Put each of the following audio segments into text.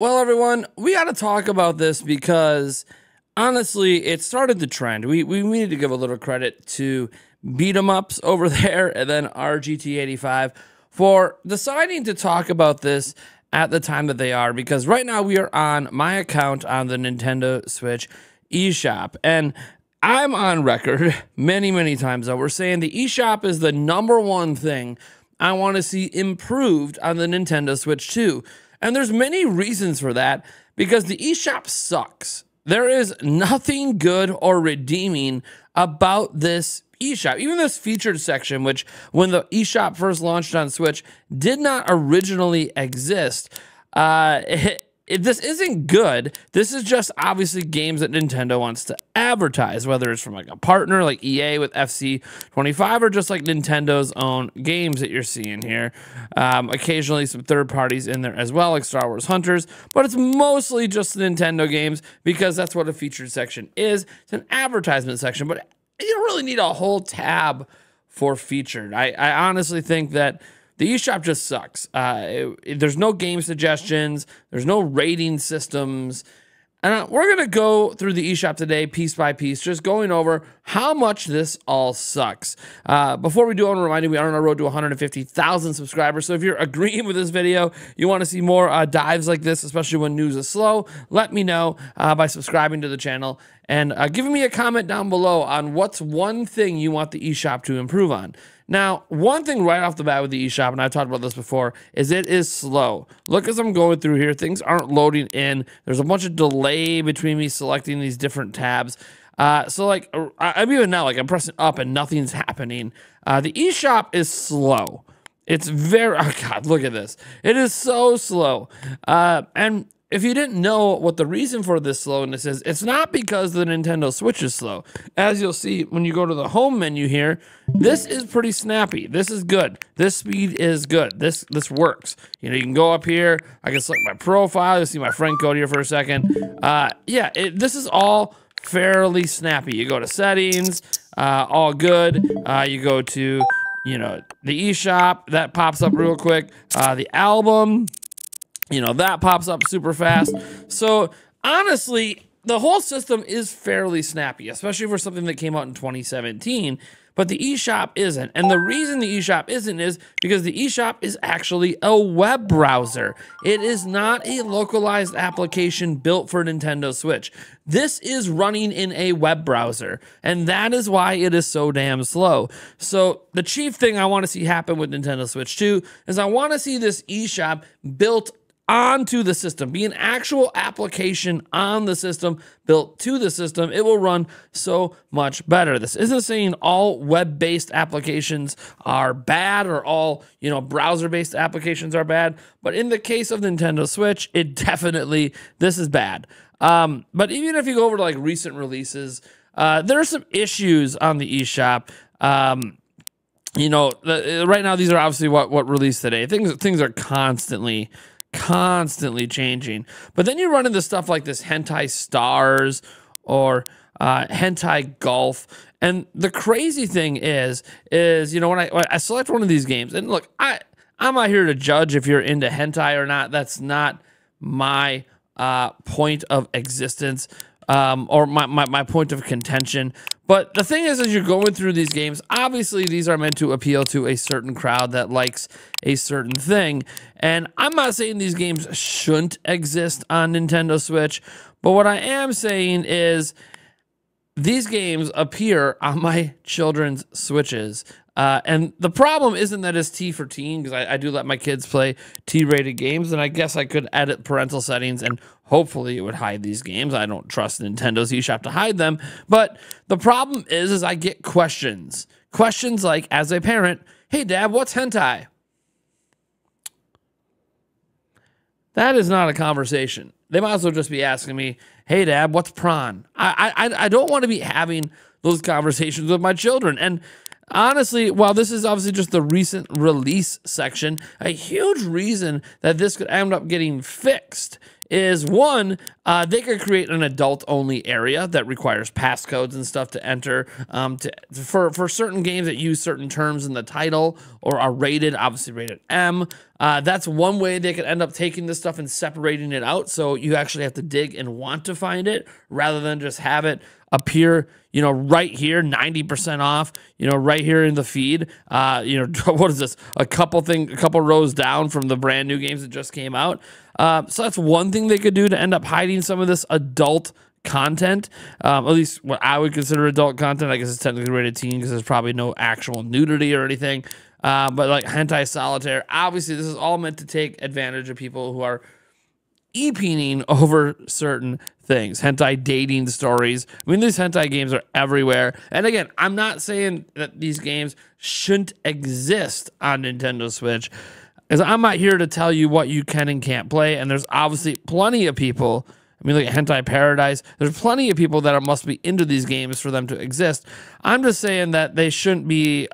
Well, everyone, we got to talk about this because, honestly, it started the trend. We needed to give a little credit to Beat 'em Ups over there and then RGT 85 for deciding to talk about this at the time that they are, because right now we are on my account on the Nintendo Switch eShop. And I'm on record many, many times over saying the eShop is the #1 thing I want to see improved on the Nintendo Switch 2. And there's many reasons for that, because the eShop sucks. There is nothing good or redeeming about this eShop. Even this featured section, which when the eShop first launched on Switch did not originally exist. This isn't good. This is just obviously games that Nintendo wants to advertise, whether it's from like a partner like EA with FC25 or just like Nintendo's own games that you're seeing here. Occasionally some third parties in there as well, like Star Wars Hunters, but it's mostly just Nintendo games because that's what a featured section is. It's an advertisement section, but you don't really need a whole tab for featured. I honestly think that the eShop just sucks. There's no game suggestions. There's no rating systems. And we're going to go through the eShop today piece by piece, just going over how much this all sucks. Before we do, I want to remind you, we are on our road to 150,000 subscribers. So if you're agreeing with this video, you want to see more dives like this, especially when news is slow, let me know by subscribing to the channel and giving me a comment down below on what's one thing you want the eShop to improve on. Now, one thing right off the bat with the eShop, and I've talked about this before, is it is slow. Look, as I'm going through here, things aren't loading in. There's a bunch of delay between me selecting these different tabs. So, like, I'm even now, like, I'm pressing up and nothing's happening. The eShop is slow. It's very, oh, God, look at this. It is so slow. And if you didn't know what the reason for this slowness is, it's not because the Nintendo Switch is slow. As you'll see when you go to the home menu here, this is pretty snappy. This is good. This speed is good. This works. You know, you can go up here. I can select my profile. You'll see my friend code here for a second. Yeah, this is all fairly snappy. You go to settings, all good. You go to, you know, the eShop. That pops up real quick. The album. You know, that pops up super fast. So, honestly, the whole system is fairly snappy, especially for something that came out in 2017. But the eShop isn't. And the reason the eShop isn't is because the eShop is actually a web browser. It is not a localized application built for Nintendo Switch. This is running in a web browser. And that is why it is so damn slow. So the chief thing I want to see happen with Nintendo Switch 2 is I want to see this eShop built onto the system, be an actual application on the system, built to the system. It will run so much better. This isn't saying all web-based applications are bad or all, you know, browser-based applications are bad, but in the case of Nintendo Switch, it definitely, this is bad. But even if you go over to like recent releases, there are some issues on the eShop. You know, right now these are obviously what released today. Things are constantly changing, but then you run into stuff like this hentai stars or hentai golf. And the crazy thing is you know, when I select one of these games, and look, I'm not here to judge if you're into hentai or not. That's not my point of existence, or my point of contention. But the thing is, as you're going through these games, obviously these are meant to appeal to a certain crowd that likes a certain thing. And I'm not saying these games shouldn't exist on Nintendo Switch, but what I am saying is these games appear on my children's Switches. And the problem isn't that it's T for teen, because I do let my kids play T-rated games, and I guess I could edit parental settings, and hopefully it would hide these games. I don't trust Nintendo's eShop to hide them. But the problem is I get questions. Questions like, as a parent, hey, Dad, what's hentai? That is not a conversation. They might as well just be asking me, hey, Dad, what's prawn? I don't want to be having those conversations with my children. And honestly, while this is obviously just the recent release section, a huge reason that this could end up getting fixed is, one, they could create an adult-only area that requires passcodes and stuff to enter for certain games that use certain terms in the title or are rated, obviously rated M. That's one way they could end up taking this stuff and separating it out, so you actually have to dig and want to find it rather than just have it appear, you know, right here, 90% off, you know, right here in the feed. You know, what is this? A couple rows down from the brand new games that just came out. So that's one thing they could do to end up hiding some of this adult content, at least what I would consider adult content. I guess it's technically rated teen because there's probably no actual nudity or anything. But like Hentai Solitaire, obviously this is all meant to take advantage of people who are e-peening over certain things. Hentai dating stories. I mean, these hentai games are everywhere. And again, I'm not saying that these games shouldn't exist on Nintendo Switch, because I'm not here to tell you what you can and can't play. And there's obviously plenty of people, I mean, like Hentai Paradise, there's plenty of people that must be into these games for them to exist. I'm just saying that they shouldn't be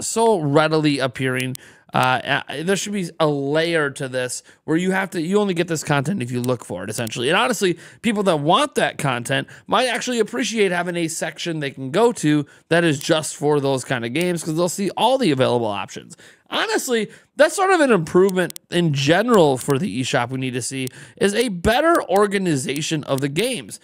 so readily appearing. There should be a layer to this where you only get this content if you look for it, essentially. And honestly, people that want that content might actually appreciate having a section they can go to that is just for those kind of games, because they'll see all the available options. Honestly, that's sort of an improvement in general for the eShop we need to see, is a better organization of the games.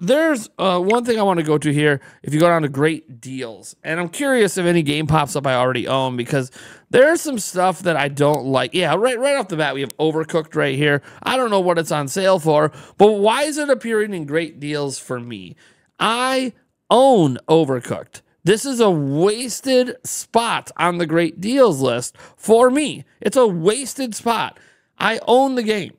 There's one thing I want to go to here. If you go down to Great Deals, and I'm curious if any game pops up I already own, because there's some stuff that I don't like. Yeah, right off the bat, we have Overcooked right here. I don't know what it's on sale for, but why is it appearing in Great Deals for me? I own Overcooked. This is a wasted spot on the Great Deals list for me. It's a wasted spot. I own the game.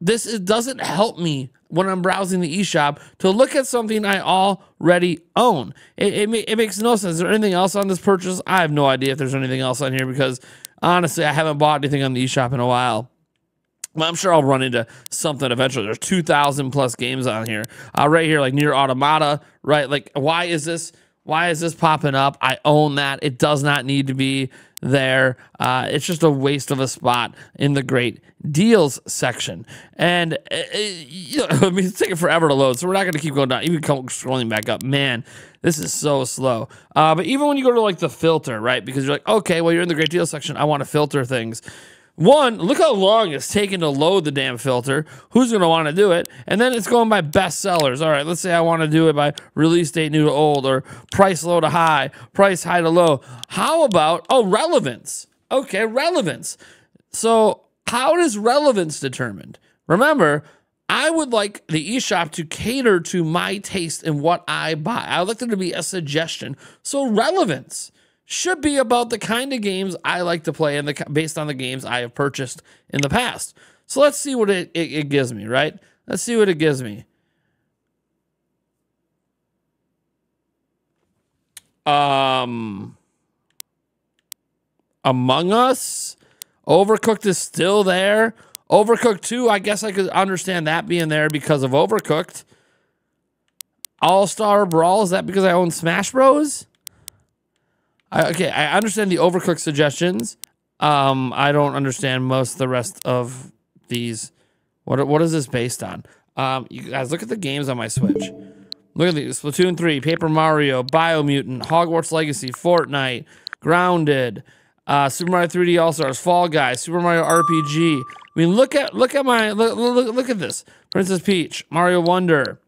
This doesn't help me when I'm browsing the eShop to look at something I already own. It makes no sense. Is there anything else on this purchase? I have no idea if there's anything else on here, because honestly, I haven't bought anything on the eShop in a while. I'm sure I'll run into something eventually. There's 2,000 plus games on here. Right here, like Nier Automata, right? Like, why is this popping up? I own that. It does not need to be there. It's just a waste of a spot in the Great Deals section. And I mean, it's taking forever to load, so we're not going to keep going down, even scrolling back up. Man, this is so slow. But even when you go to like the filter, right, because you're like, okay, well, you're in the Great Deals section, I want to filter things. One, look how long it's taking to load the damn filter. Who's going to want to do it? And then it's going by best sellers. All right, let's say I want to do it by release date new to old, or price low to high, price high to low. How about, oh, relevance. Okay, relevance. So how is relevance determined? Remember, I would like the eShop to cater to my taste in what I buy. I would like there to be a suggestion. So relevance should be about the kind of games I like to play and based on the games I have purchased in the past. So let's see what it gives me, right? Let's see what it gives me. Among Us, Overcooked is still there. Overcooked 2, I guess I could understand that being there because of Overcooked. All-Star Brawl, is that because I own Smash Bros? Okay, I understand the Overcooked suggestions. I don't understand most of the rest of these. What is this based on? You guys, look at the games on my Switch. Look at these. Splatoon 3, Paper Mario, Biomutant, Hogwarts Legacy, Fortnite, Grounded, Super Mario 3D All-Stars, Fall Guys, Super Mario RPG. I mean, look at this. Princess Peach, Mario Wonder,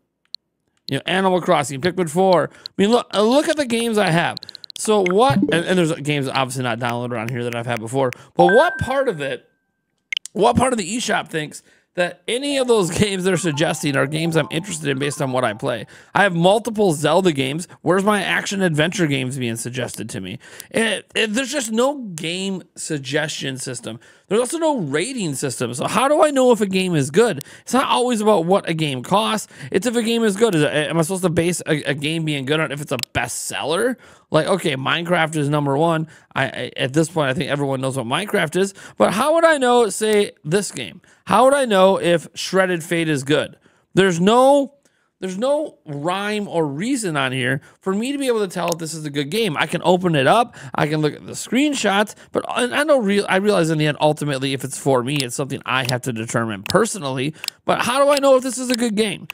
you know, Animal Crossing, Pikmin 4. I mean, look at the games I have. So what, and there's games obviously not downloaded on here that I've had before, but what part of the eShop thinks that any of those games they're suggesting are games I'm interested in based on what I play? I have multiple Zelda games. Where's my action-adventure games being suggested to me? There's just no game suggestion system. There's also no rating system. So how do I know if a game is good? It's not always about what a game costs. It's if a game is good. Am I supposed to base a game being good on if it's a bestseller? Like, okay, Minecraft is #1. At this point, I think everyone knows what Minecraft is. But how would I know, say, this game? How would I know if Shredded Fate is good? There's no rhyme or reason on here for me to be able to tell if this is a good game. I can open it up, I can look at the screenshots, but I realize in the end, ultimately, if it's for me, it's something I have to determine personally. But how do I know if this is a good game?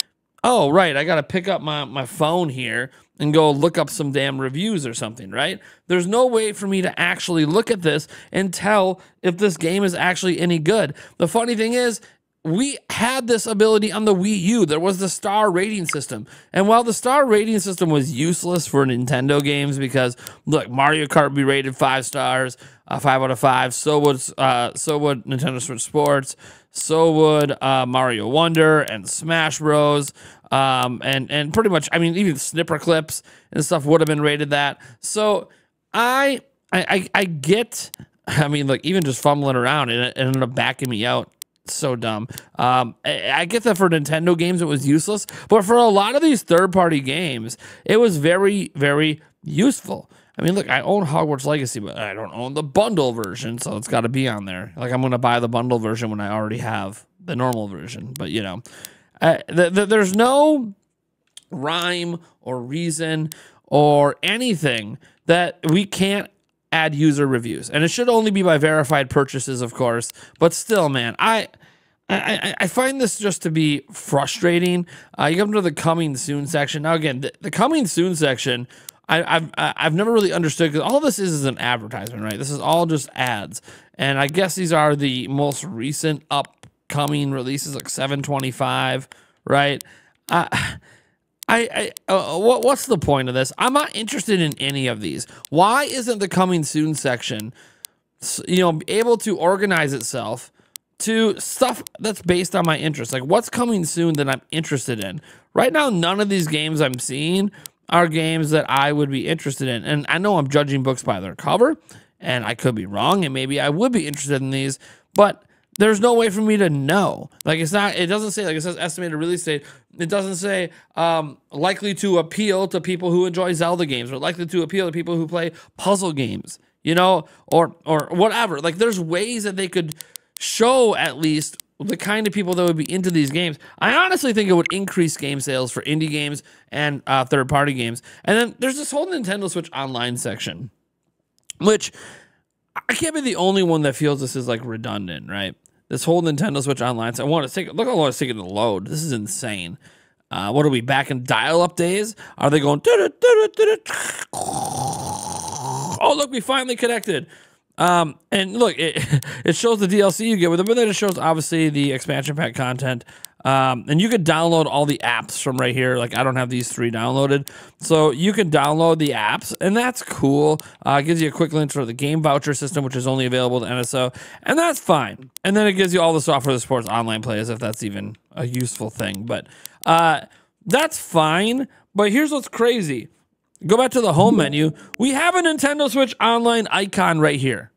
Oh, right, I got to pick up my phone here and go look up some damn reviews or something, right? There's no way for me to actually look at this and tell if this game is actually any good. The funny thing is, we had this ability on the Wii U. There was the star rating system. And while the star rating system was useless for Nintendo games because, look, Mario Kart would be rated 5 stars, 5 out of 5. So would Nintendo Switch Sports. So would Mario Wonder and Smash Bros. And pretty much, I mean, even Snipperclips and stuff would have been rated that. So I get, I mean, look, even just fumbling around, it ended up backing me out. So dumb. I get that for Nintendo games it was useless, but for a lot of these third-party games, it was very, very useful. I mean, look, I own Hogwarts Legacy, but I don't own the bundle version, so it's got to be on there. Like, I'm going to buy the bundle version when I already have the normal version, but, you know, there's no rhyme or reason or anything that we can't add user reviews, and it should only be by verified purchases, of course. But still, man, I find this just to be frustrating. You come to the coming soon section. Now, again, the coming soon section, I've never really understood, because all this is an advertisement, right? This is all just ads, and I guess these are the most recent upcoming releases, like 725, right? What's the point of this? I'm not interested in any of these. Why isn't the coming soon section, you know, able to organize itself to stuff that's based on my interest? Like, what's coming soon that I'm interested in? Right now, none of these games I'm seeing are games that I would be interested in. And I know I'm judging books by their cover, and I could be wrong, and maybe I would be interested in these, but there's no way for me to know. Like, it's not, it doesn't say, like, it says estimated release date. It doesn't say likely to appeal to people who enjoy Zelda games, or likely to appeal to people who play puzzle games, you know, or whatever. Like, there's ways that they could show at least the kind of people that would be into these games. I honestly think it would increase game sales for indie games and third-party games. And then there's this whole Nintendo Switch Online section, which I can't be the only one that feels this is, like, redundant, right? This whole Nintendo Switch Online. So I want to take, look how long it's taking to load. This is insane. What are we, back in dial-up days? Are they going? Oh, look, we finally connected. And look, it shows the DLC you get with it, but then it shows obviously the expansion pack content. And you could download all the apps from right here. Like, I don't have these 3 downloaded. So you can download the apps, and that's cool. It gives you a quick link for the game voucher system, which is only available to NSO, and that's fine. And then it gives you all the software that supports online play, as if that's even a useful thing. But that's fine. But here's what's crazy. Go back to the home menu. We have a Nintendo Switch Online icon right here.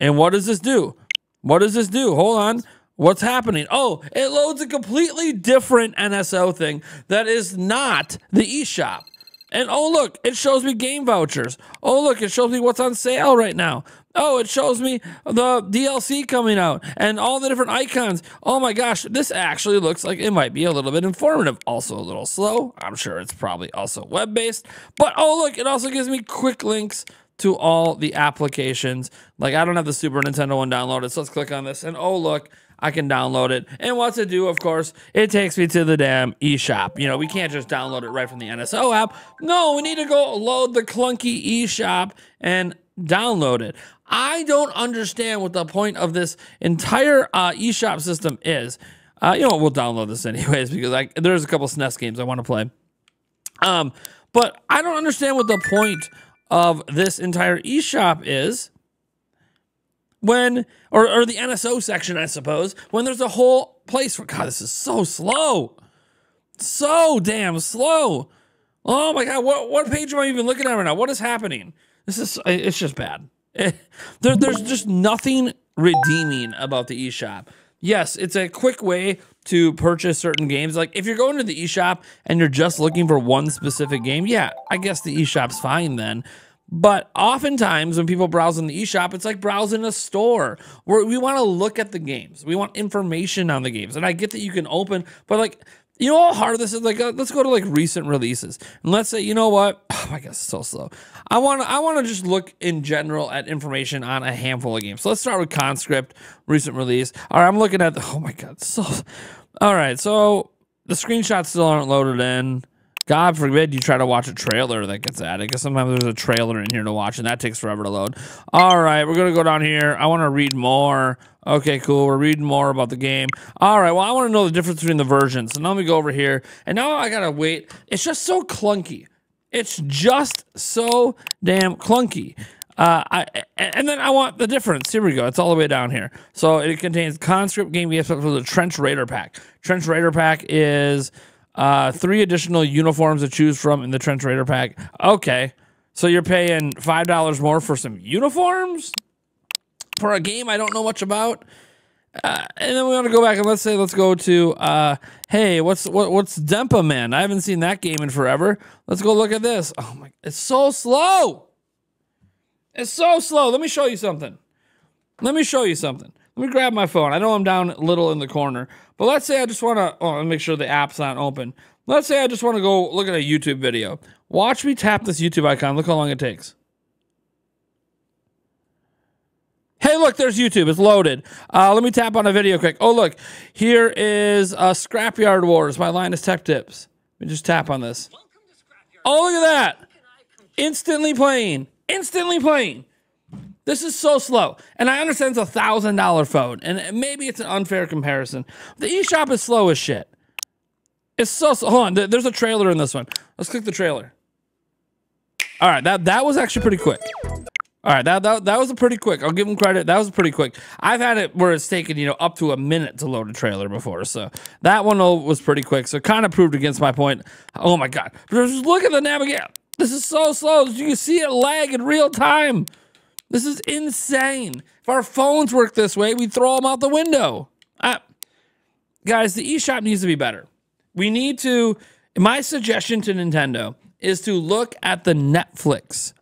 And what does this do? What does this do? Hold on. What's happening? Oh, it loads a completely different NSO thing that is not the eShop. And oh, look, it shows me game vouchers. Oh, look, it shows me what's on sale right now. Oh, it shows me the DLC coming out and all the different icons. Oh my gosh, this actually looks like it might be a little bit informative. Also a little slow. I'm sure it's probably also web-based. But oh, look, it also gives me quick links to all the applications. Like, I don't have the Super Nintendo one downloaded, so let's click on this. And oh, look, I can download it. And what's it do? Of course, it takes me to the damn eShop. You know, we can't just download it right from the NSO app. No, we need to go load the clunky eShop and download it. I don't understand what the point of this entire eShop system is. You know, we'll download this anyways, because there's a couple SNES games I want to play. But I don't understand what the point of this entire eShop is, when, or the NSO section, I suppose, when there's a whole place for, God, this is so slow. So damn slow. Oh my God, what page am I even looking at right now? What is happening? It's just bad. There's just nothing redeeming about the eShop. Yes, it's a quick way to purchase certain games. Like, if you're going to the eShop and you're just looking for one specific game, yeah, I guess the eShop's fine then. But oftentimes when people browse in the eShop, it's like browsing a store, where we want to look at the games. We want information on the games. And I get that you can open, but, like, you know how hard this is? Like, let's go to, like, recent releases. And let's say, you know what? Oh my God, it's so slow. I want to just look in general at information on a handful of games. So let's start with Conscript, recent release. All right, I'm looking at, oh my God, so, all right, so the screenshots still aren't loaded in. God forbid you try to watch a trailer that gets added, because sometimes there's a trailer in here to watch, and that takes forever to load. All right, we're going to go down here. I want to read more. Okay, cool. We're reading more about the game. All right, well, I want to know the difference between the versions. So now let me go over here, and now I got to wait. It's just so clunky. It's just so damn clunky. And then I want the difference. Here we go. It's all the way down here. So it contains Conscript game gifts for the Trench Raider Pack. Trench Raider Pack is 3 additional uniforms to choose from in the Trench Raider Pack. Okay. So you're paying $5 more for some uniforms? For a game I don't know much about? And then we want to go back and let's go to, hey, what's Dempa Man? I haven't seen that game in forever. Let's go look at this. Oh my, it's so slow. It's so slow. Let me show you something. Let me show you something. Let me grab my phone. I know I'm down a little in the corner, but let's say I just want to, let me make sure the app's not open. Let's say I just want to go look at a YouTube video. Watch me tap this YouTube icon. Look how long it takes. Hey, look, there's YouTube. It's loaded. Let me tap on a video quick. Oh, look. Here is Scrapyard Wars by Linus Tech Tips. Let me just tap on this. Oh, look at that. Instantly playing. Instantly playing. This is so slow. And I understand it's a $1,000 phone, and maybe it's an unfair comparison. The eShop is slow as shit. It's so slow. Hold on. There's a trailer in this one. Let's click the trailer. All right. That was actually pretty quick. All right, that was a pretty quick. I'll give him credit. That was pretty quick. I've had it where it's taken, you know, up to a minute to load a trailer before, so that one was pretty quick. So it kind of proved against my point. Oh my God! Just look at the navigation. This is so slow. You can see it lag in real time. This is insane. If our phones worked this way, we'd throw them out the window. Guys, the eShop needs to be better. We need to. My suggestion to Nintendo is to look at the Netflix.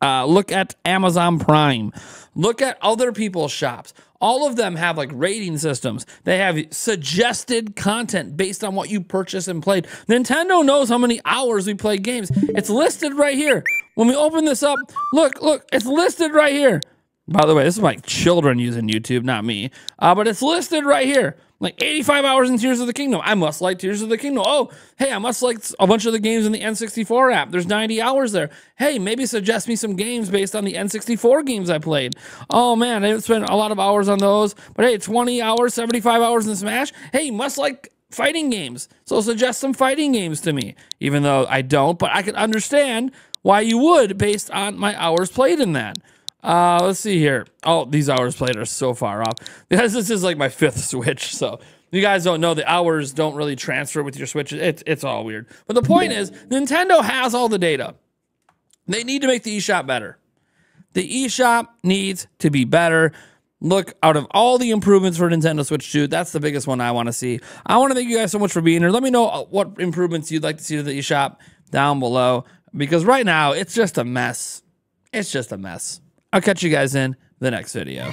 Look at Amazon Prime. Look at other people's shops. All of them have like rating systems. They have suggested content based on what you purchased and played. Nintendo knows how many hours we play games. It's listed right here. When we open this up, look, it's listed right here. By the way, this is my children using YouTube, not me. But it's listed right here. Like 85 hours in Tears of the Kingdom. I must like Tears of the Kingdom. Oh, hey, I must like a bunch of the games in the N64 app. There's 90 hours there. Hey, maybe suggest me some games based on the N64 games I played. Oh, man, I spent a lot of hours on those. But hey, 20 hours, 75 hours in Smash. Hey, must like fighting games. So suggest some fighting games to me. Even though I don't, but I can understand why you would based on my hours played in that. Let's see here. Oh, these hours played are so far off. Because this is like my 5th Switch, so you guys don't know the hours don't really transfer with your Switch. It's all weird. But the point is, Nintendo has all the data. They need to make the eShop better. The eShop needs to be better. Look, out of all the improvements for Nintendo Switch 2, that's the biggest one I want to see. I want to thank you guys so much for being here. Let me know what improvements you'd like to see to the eShop down below, because right now, it's just a mess. It's just a mess. I'll catch you guys in the next video.